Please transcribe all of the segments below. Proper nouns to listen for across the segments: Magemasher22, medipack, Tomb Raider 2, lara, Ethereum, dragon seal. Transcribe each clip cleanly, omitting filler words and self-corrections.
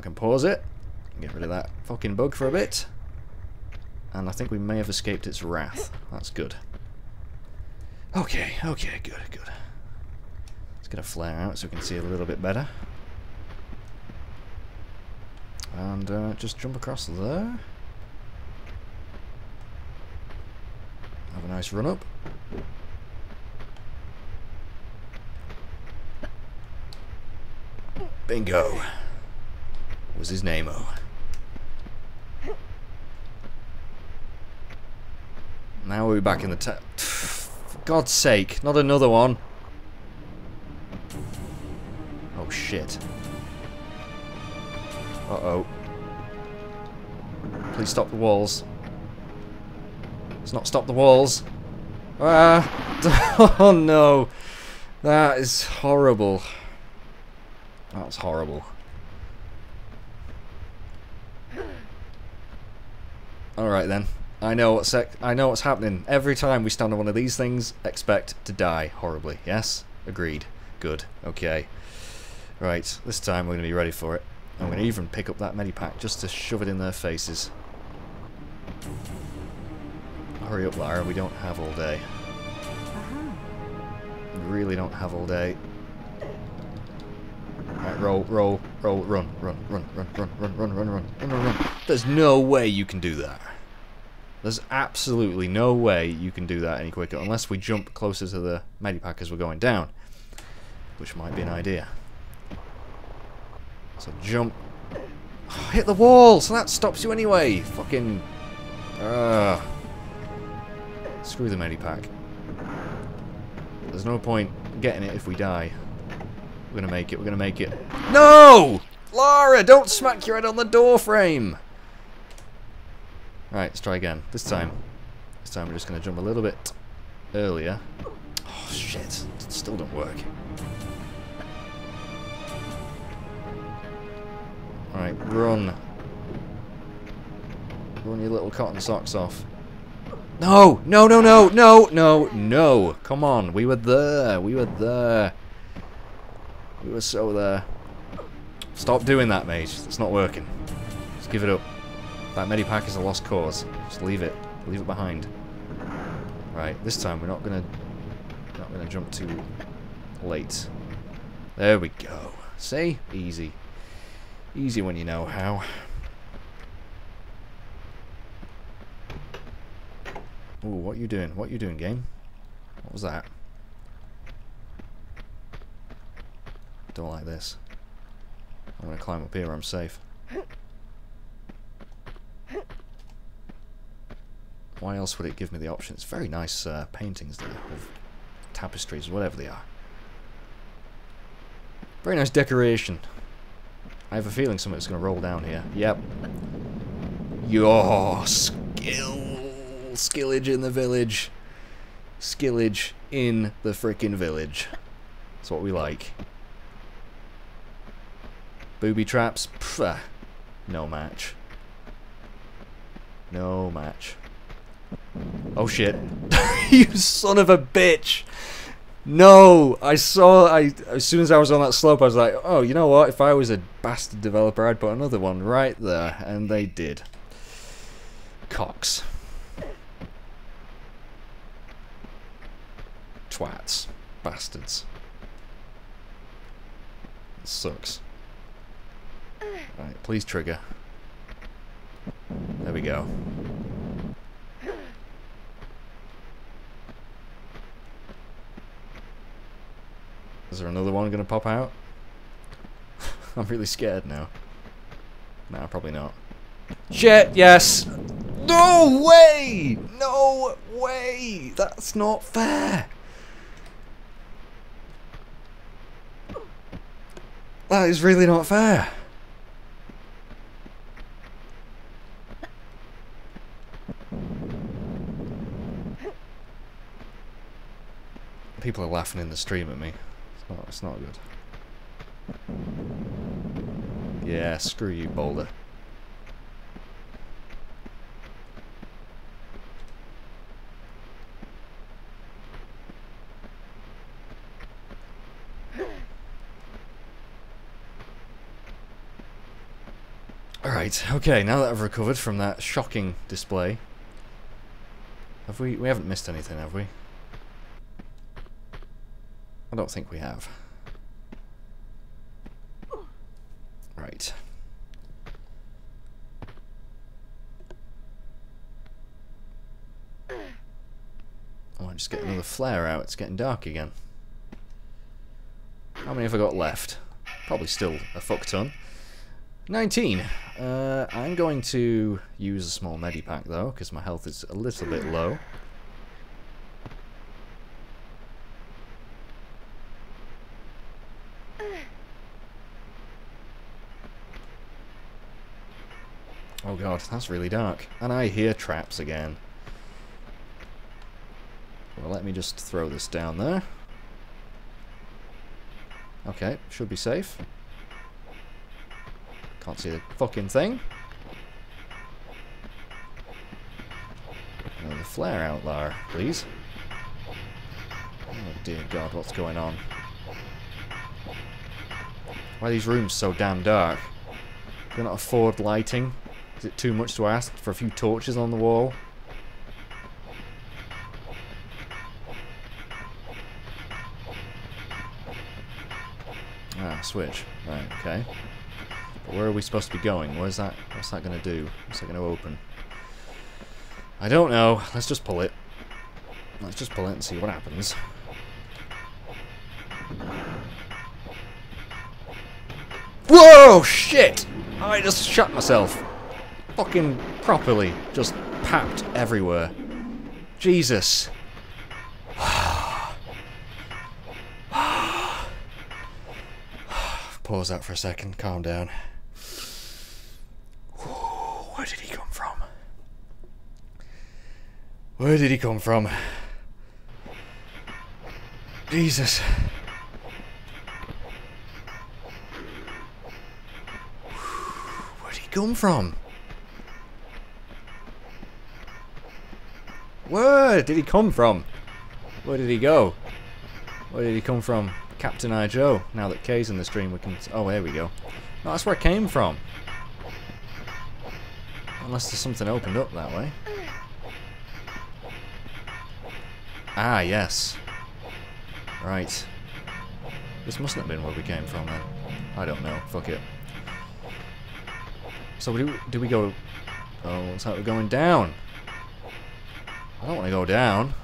I can pause it, get rid of that fucking bug for a bit, and I think we may have escaped its wrath. That's good. Okay, okay, good, good. Let's get a flare out so we can see a little bit better. And just jump across there. Have a nice run up. Bingo. Was his name-o. Now we're back in the tap. For God's sake, not another one. Oh shit. Uh-oh. Please stop the walls. Let's not stop the walls. Ah! Oh no! That is horrible. That's horrible. Alright then. I know what's happening. Every time we stand on one of these things, expect to die horribly. Yes? Agreed. Good. Okay. Right. This time we're going to be ready for it. I'm going to even pick up that medipack just to shove it in their faces. Hurry up, Lara. We don't have all day. We really don't have all day. Right, roll, roll, roll, run, run, run, run, run, run, run, run, run, run, run, run. There's no way you can do that. There's absolutely no way you can do that any quicker unless we jump closer to the medipack as we're going down, which might be an idea. So jump. Oh, hit the wall, so that stops you anyway. Fucking. Screw the medipack. There's no point getting it if we die. We're gonna make it, we're gonna make it. No! Lara, don't smack your head on the door frame! Right, let's try again. This time we're just gonna jump a little bit earlier. Oh shit, it still don't work. Alright, run. Run your little cotton socks off. No! No, no, no, no, no, no! Come on, we were there, we were there. We were so there. Stop doing that, mage. It's not working. Just give it up. That medipack is a lost cause. Just leave it. Leave it behind. Right, this time we're not gonna jump too late. There we go. See? Easy. Easy when you know how. Ooh, what you doing? What you doing, game? What was that? Don't like this. I'm gonna climb up here, I'm safe. Why else would it give me the option? It's very nice paintings there, of tapestries, whatever they are. Very nice decoration. I have a feeling something's gonna roll down here. Yep. Your skillage in the village. Skillage in the frickin' village. That's what we like. Booby traps, pfft, no match. No match. Oh shit. You son of a bitch! No! As soon as I was on that slope, I was like, oh, you know what? If I was a bastard developer, I'd put another one right there. And they did. Cocks. Twats. Bastards. It sucks. Right, please trigger. There we go. Is there another one gonna pop out? I'm really scared now. Nah, probably not. Shit, yes! No way! No way! That's not fair! That is really not fair! People are laughing in the stream at me. It's not good. Yeah, screw you, boulder. Alright, okay, now that I've recovered from that shocking display. We haven't missed anything, have we? I don't think we have. Right. Oh, I just get another flare out. It's getting dark again. How many have I got left? Probably still a fuck ton. 19. I'm going to use a small medipack though, because my health is a little bit low. Oh god, that's really dark. And I hear traps again. Well, let me just throw this down there. Okay, should be safe. Can't see the fucking thing. Another flare out there, please. Oh dear god, what's going on? Why are these rooms so damn dark? Can I afford lighting? Is it too much to ask for a few torches on the wall? Ah, switch. Right, okay. Where are we supposed to be going? Where's that? What's that going to do? What's that going to open? I don't know. Let's just pull it. Let's just pull it and see what happens. Whoa! Shit! I just shot myself. Fucking properly. Just papped everywhere. Jesus. Pause that for a second. Calm down. Where did he come from? Where did he come from? Jesus. Where did he come from? Where did he come from? Where did he go? Where did he come from? Captain I. Joe. Now that Kay's in the stream, we can... Oh, there we go. No, that's where I came from. Unless there's something opened up that way. Ah, yes. Right. This mustn't have been where we came from, then. I don't know. Fuck it. So, do we go... Oh, looks like we're going down. I don't want to go down.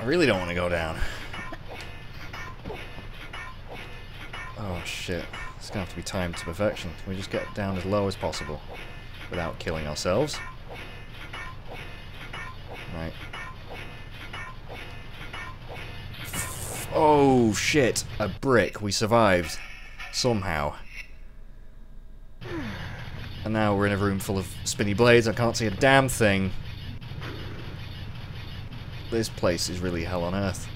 I really don't want to go down. Oh, shit. It's going to have to be timed to perfection. Can we just get down as low as possible without killing ourselves? Right. Oh, shit. A brick. We survived. Somehow. And now we're in a room full of spinny blades. I can't see a damn thing. This place is really hell on earth.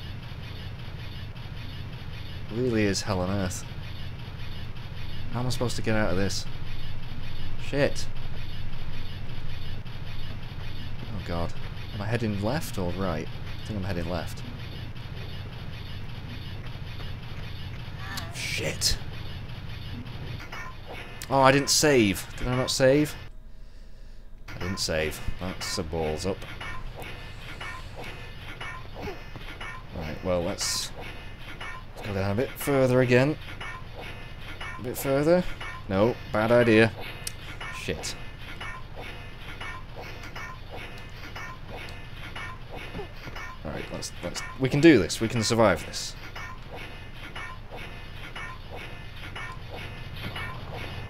Really is hell on earth. How am I supposed to get out of this? Shit. Oh god. Am I heading left or right? I think I'm heading left. Shit. Oh, I didn't save. Did I not save? I didn't save. That's the balls up. Right, well, let's go down a bit further again. A bit further. No, bad idea. Shit. Alright, let's... We can do this. We can survive this.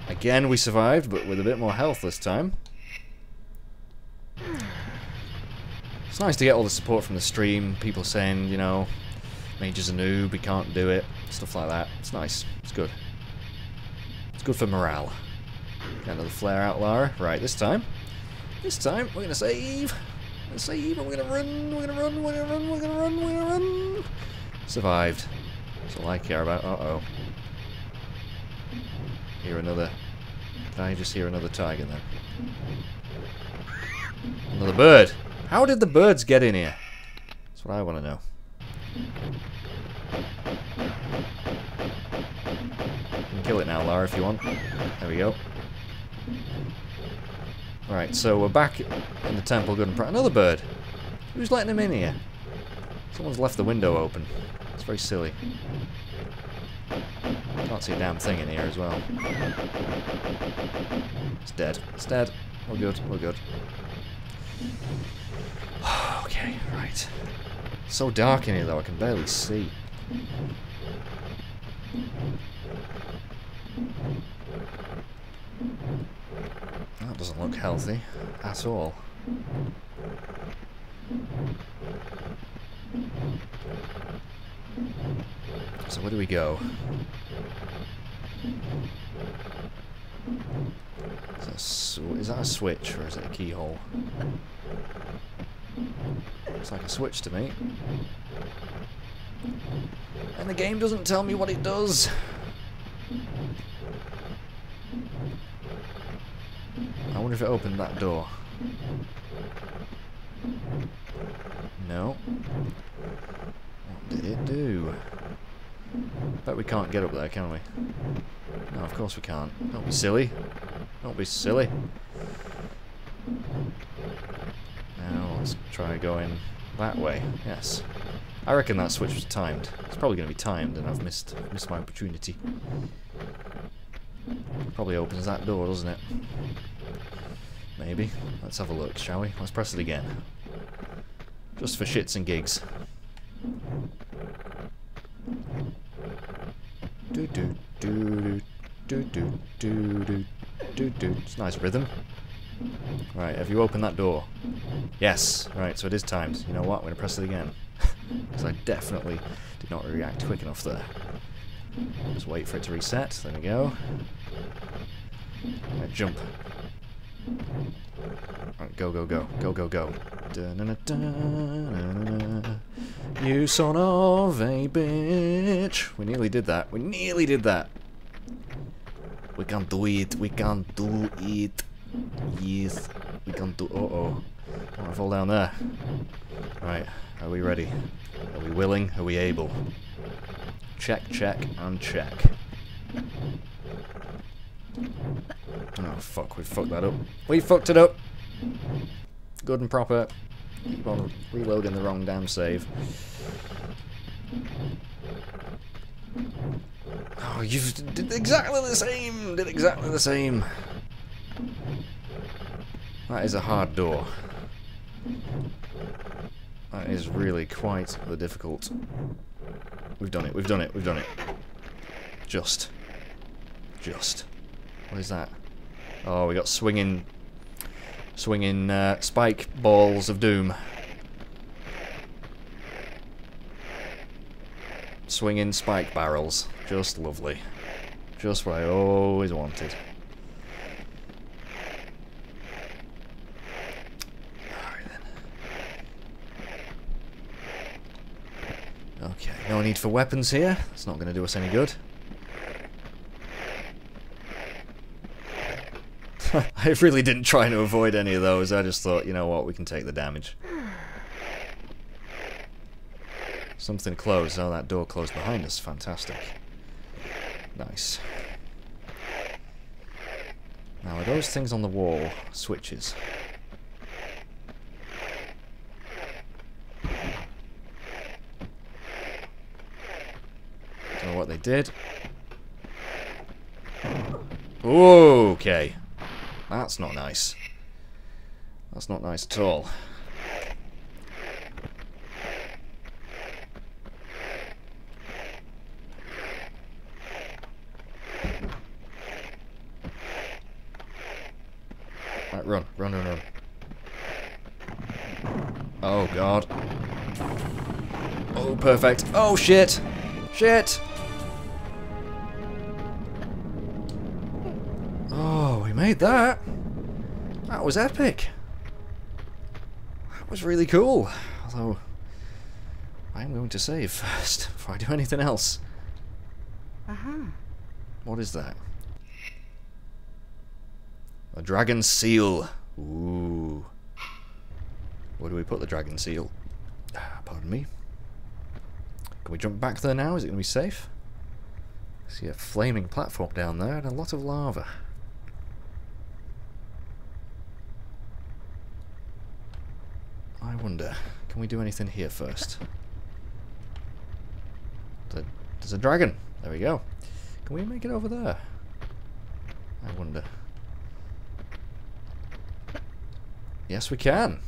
Again, we survived, but with a bit more health this time. It's nice to get all the support from the stream. People saying, you know, Mage's a noob, he can't do it. Stuff like that. It's nice. It's good. It's good for morale. Get another flare out, Lara. Right, this time. This time, we're going to save. We're going to save, and we're going to run. We're going to run. We're going to run. We're going to run. We're going to run. Survived. That's all I care about. Uh-oh. Hear another... Did I just hear another tiger then? Another bird. How did the birds get in here? That's what I want to know. Kill it now, Lara, if you want. There we go. Alright, so we're back in the temple good and proud. Another bird! Who's letting him in here? Someone's left the window open. It's very silly. Can't see a damn thing in here as well. It's dead. It's dead. We're good. We're good. Okay, right. It's so dark in here though, I can barely see. That doesn't look healthy at all. So where do we go? Is that a switch or is it a keyhole? Looks like a switch to me. And the game doesn't tell me what it does. I wonder if it opened that door. No. What did it do? Bet we can't get up there, can we? No, of course we can't. Don't be silly. Don't be silly. Now let's try going that way. Yes. I reckon that switch was timed. It's probably going to be timed and I've missed my opportunity. Probably opens that door, doesn't it? Maybe. Let's have a look, shall we? Let's press it again. Just for shits and gigs. Do do do do do do do do do. It's a nice rhythm. Right, have you opened that door? Yes. Right, so it is timed. You know what? We're gonna press it again because I definitely did not react quick enough there. Just wait for it to reset. There we go. Right, jump. Right, go go go go go go. Da, na, na, da, na, na. You son of a bitch. We nearly did that. We nearly did that. We can do it. We can do it. Yes. We can do... Uh-oh. I don't want to fall down there. Right. Are we ready? Are we willing? Are we able? Check, check, and check. Oh, fuck. We fucked that up. We fucked it up. Good and proper. Keep on reloading the wrong damn save. Oh, you did exactly the same! Did exactly the same! That is a hard door. That is really quite the difficult. We've done it, we've done it, we've done it. Just. Just. What is that? Oh, we got swinging... Swinging spike balls of doom. Swinging spike barrels. Just lovely. Just what I always wanted. Alright then. Okay, no need for weapons here. That's not going to do us any good. I really didn't try to avoid any of those, I just thought, you know what, we can take the damage. Something closed. Oh, that door closed behind us. Fantastic. Nice. Now, are those things on the wall switches? Don't know what they did. Ooh, okay. That's not nice. That's not nice at all. Right, run, run, run, run. Oh, God. Oh, perfect. Oh, shit. Shit. That! That was epic! That was really cool! Although, I'm going to save first before I do anything else. What is that? A dragon seal! Ooh! Where do we put the dragon seal? Pardon me. Can we jump back there now? Is it going to be safe? I see a flaming platform down there and a lot of lava. I wonder, can we do anything here first? There's a dragon. There we go. Can we make it over there? I wonder. Yes, we can.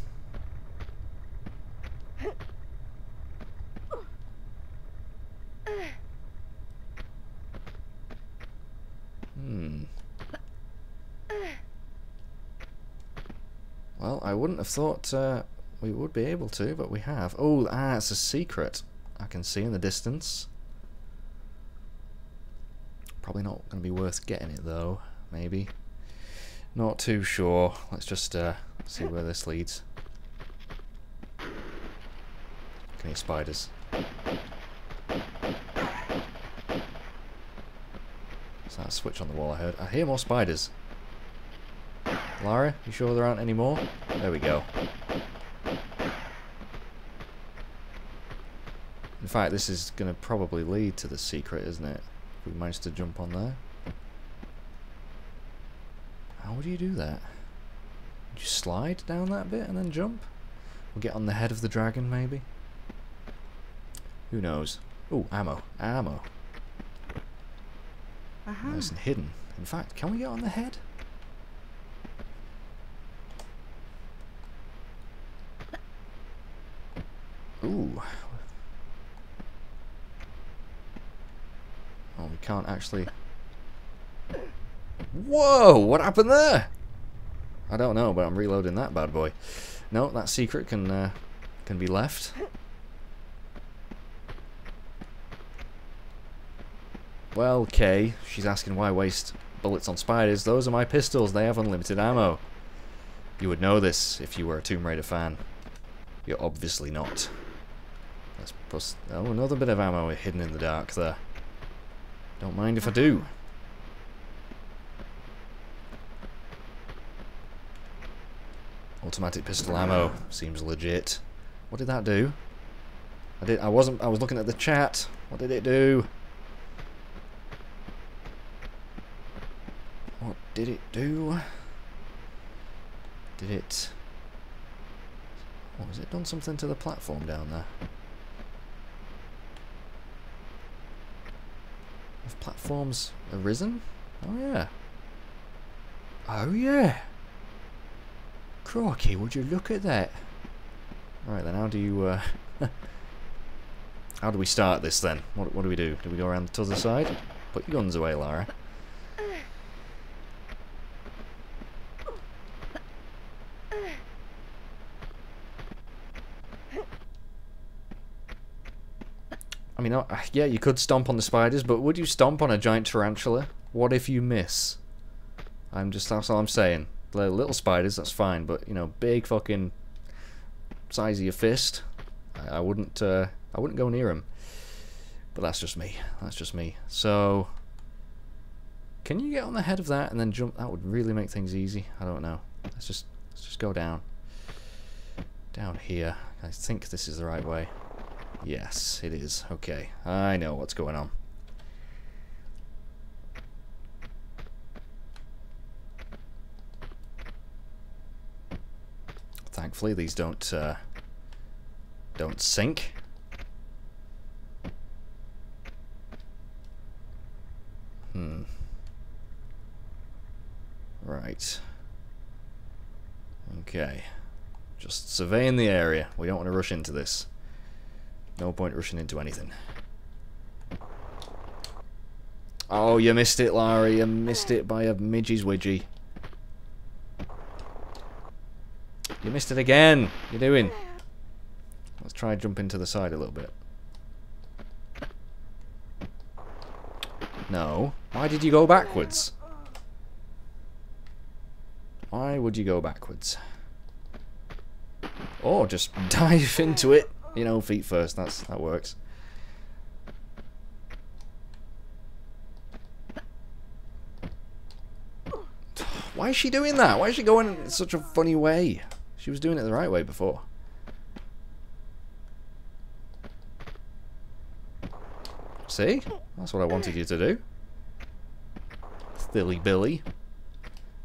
Well, I wouldn't have thought we would be able to, but we have. Oh, it's a secret. I can see in the distance. Probably not going to be worth getting it though, maybe. Not too sure. Let's just see where this leads. Can you spiders? Is that a switch on the wall I heard? I hear more spiders. Lara, you sure there aren't any more? There we go. In fact, this is going to probably lead to the secret, isn't it? We managed to jump on there. How would you do that? Would you slide down that bit and then jump? We'll get on the head of the dragon, maybe? Who knows? Oh, ammo. Ammo. Nice and hidden. In fact, can we get on the head? Ooh. Oh, we can't actually... Whoa! What happened there? I don't know, but I'm reloading that bad boy. No, that secret can be left. Well, Kay, she's asking why waste bullets on spiders. Those are my pistols. They have unlimited ammo. You would know this if you were a Tomb Raider fan. You're obviously not. Let's bust... Oh, another bit of ammo hidden in the dark there. Don't mind if I do. Automatic pistol ammo seems legit. What did that do? I was looking at the chat. What did it do? What did it do? Did it? What was it? Done something to the platform down there? Have platforms arisen? Oh yeah. Oh yeah. Crikey, would you look at that? Alright then, how do you how do we start this then? What do we do? Do we go around to the other side? Put your guns away, Lara. I mean, yeah, you could stomp on the spiders, but would you stomp on a giant tarantula? What if you miss? That's all I'm saying. They're little spiders, that's fine, but, you know, big fucking size of your fist, I wouldn't go near them. But that's just me. That's just me. So, can you get on the head of that and then jump? That would really make things easy. I don't know. Let's just go down. Down here. I think this is the right way. Yes, it is. Okay, I know what's going on. Thankfully, these don't sink. Right. Okay. Just surveying the area. We don't want to rush into this. No point rushing into anything. Oh, you missed it, Lara. You missed it by a midgy's widgy. You missed it again. You're doing. Let's try jumping to the side a little bit. No. Why did you go backwards? Why would you go backwards? Or just dive into it. You know, feet first, that works. Why is she doing that? Why is she going in such a funny way? She was doing it the right way before. See? That's what I wanted you to do. Silly Billy.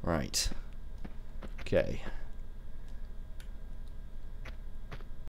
Right. Okay.